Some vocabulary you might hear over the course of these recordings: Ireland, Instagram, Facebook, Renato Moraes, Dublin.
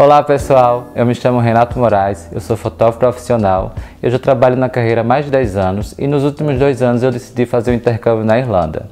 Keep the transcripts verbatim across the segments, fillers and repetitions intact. Olá pessoal, eu me chamo Renato Moraes, eu sou fotógrafo profissional, eu já trabalho na carreira há mais de dez anos e nos últimos dois anos eu decidi fazer um intercâmbio na Irlanda.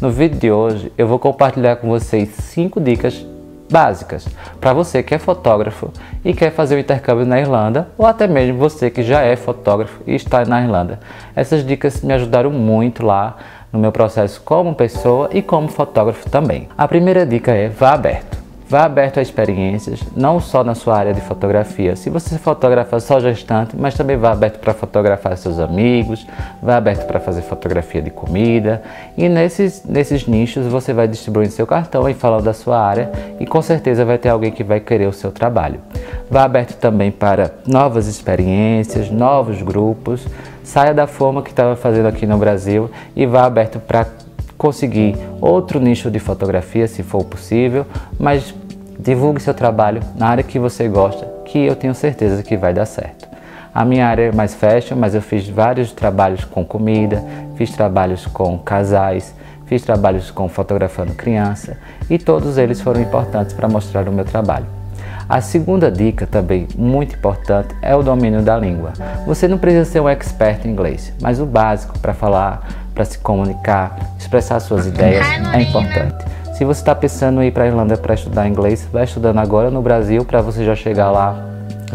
No vídeo de hoje eu vou compartilhar com vocês cinco dicas básicas para você que é fotógrafo e quer fazer um intercâmbio na Irlanda, ou até mesmo você que já é fotógrafo e está na Irlanda. Essas dicas me ajudaram muito lá no meu processo como pessoa e como fotógrafo também. A primeira dica é: vá aberto. Vá aberto a experiências, não só na sua área de fotografia. Se você fotografa só gestante, mas também vá aberto para fotografar seus amigos, vá aberto para fazer fotografia de comida. E nesses, nesses nichos você vai distribuindo seu cartão e falando da sua área, e com certeza vai ter alguém que vai querer o seu trabalho. Vá aberto também para novas experiências, novos grupos. Saia da forma que estava fazendo aqui no Brasil e vá aberto para conseguir outro nicho de fotografia, se for possível, mas divulgue seu trabalho na área que você gosta, que eu tenho certeza que vai dar certo. A minha área é mais fashion, mas eu fiz vários trabalhos com comida, fiz trabalhos com casais, fiz trabalhos com fotografando criança, e todos eles foram importantes para mostrar o meu trabalho. A segunda dica, também muito importante, é o domínio da língua. Você não precisa ser um expert em inglês, mas o básico para falar, para se comunicar, expressar suas ideias é importante. Se você está pensando em ir para a Irlanda para estudar inglês, vai estudando agora no Brasil para você já chegar lá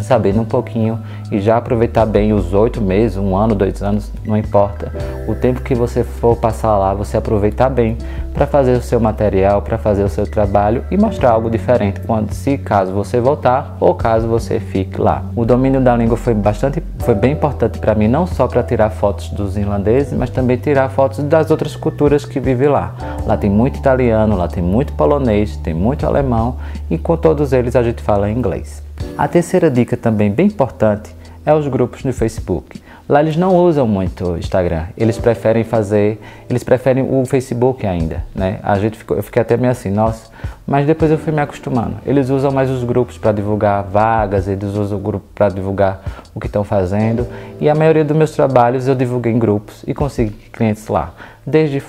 sabendo um pouquinho e já aproveitar bem os oito meses, um ano, dois anos, não importa. O tempo que você for passar lá, você aproveitar bem para fazer o seu material, para fazer o seu trabalho e mostrar algo diferente quando, se caso você voltar ou caso você fique lá. O domínio da língua foi bastante, foi bem importante para mim, não só para tirar fotos dos irlandeses, mas também tirar fotos das outras culturas que vivem lá. Lá tem muito italiano, lá tem muito polonês, tem muito alemão, e com todos eles a gente fala inglês. A terceira dica, também bem importante, é os grupos no Facebook. Lá eles não usam muito o Instagram, eles preferem fazer, eles preferem o Facebook ainda, né? A gente ficou, eu fiquei até meio assim, nossa, mas depois eu fui me acostumando. Eles usam mais os grupos para divulgar vagas, eles usam o grupo para divulgar o que estão fazendo, e a maioria dos meus trabalhos eu divulguei em grupos e consegui clientes lá. Desde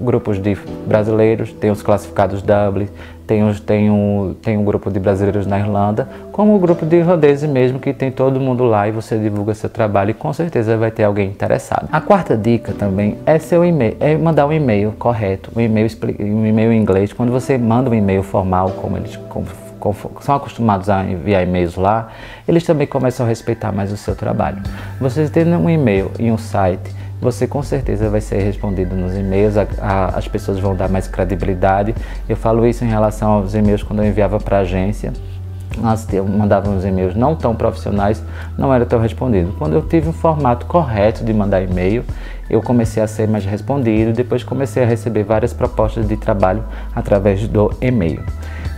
grupos de brasileiros, tem os classificados Dublin, tem, os, tem, um, tem um grupo de brasileiros na Irlanda, como o grupo de irlandeses mesmo, que tem todo mundo lá, e você divulga seu trabalho e com certeza vai ter alguém interessado. A quarta dica também é, seu email, é mandar um e-mail correto, um e-mail, um e-mail em inglês. Quando você manda um e-mail formal, como eles como são acostumados a enviar e-mails lá, eles também começam a respeitar mais o seu trabalho. Vocês têm um e-mail em um site, você com certeza vai ser respondido nos e-mails, a, a, as pessoas vão dar mais credibilidade. Eu falo isso em relação aos e-mails quando eu enviava para a agência. Nós mandávamos e-mails não tão profissionais, não era tão respondido. Quando eu tive um formato correto de mandar e-mail, eu comecei a ser mais respondido, depois comecei a receber várias propostas de trabalho através do e-mail.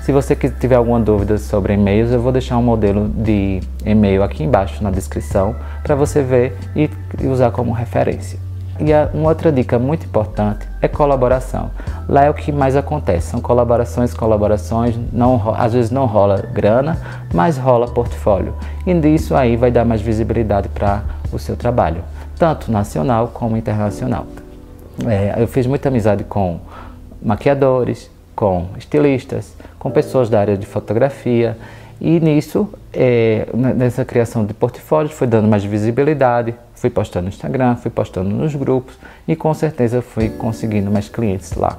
Se você tiver alguma dúvida sobre e-mails, eu vou deixar um modelo de e-mail aqui embaixo na descrição para você ver e usar como referência. E uma outra dica muito importante é colaboração. Lá é o que mais acontece, são colaborações, colaborações, não, às vezes não rola grana, mas rola portfólio. E disso aí vai dar mais visibilidade para o seu trabalho, tanto nacional como internacional. É, eu fiz muita amizade com maquiadores, com estilistas, com pessoas da área de fotografia, e nisso, é, nessa criação de portfólios, fui dando mais visibilidade, fui postando no Instagram, fui postando nos grupos, e com certeza fui conseguindo mais clientes lá.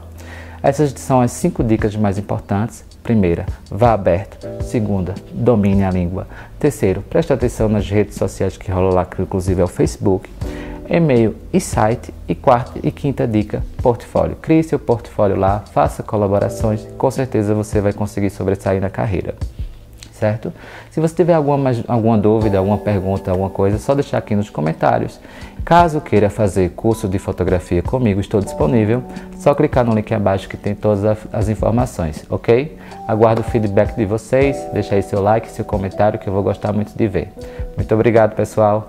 Essas são as cinco dicas mais importantes. Primeira, vá aberto. Segunda, domine a língua. Terceiro, preste atenção nas redes sociais que rolam lá, que inclusive é o Facebook. E-mail e site. E quarta e quinta dica, portfólio. Crie seu portfólio lá, faça colaborações, com certeza você vai conseguir sobressair na carreira, certo? Se você tiver alguma, alguma dúvida, alguma pergunta, alguma coisa, é só deixar aqui nos comentários. Caso queira fazer curso de fotografia comigo, estou disponível. Só clicar no link abaixo que tem todas as informações, ok? Aguardo o feedback de vocês, deixa aí seu like, seu comentário, que eu vou gostar muito de ver. Muito obrigado, pessoal.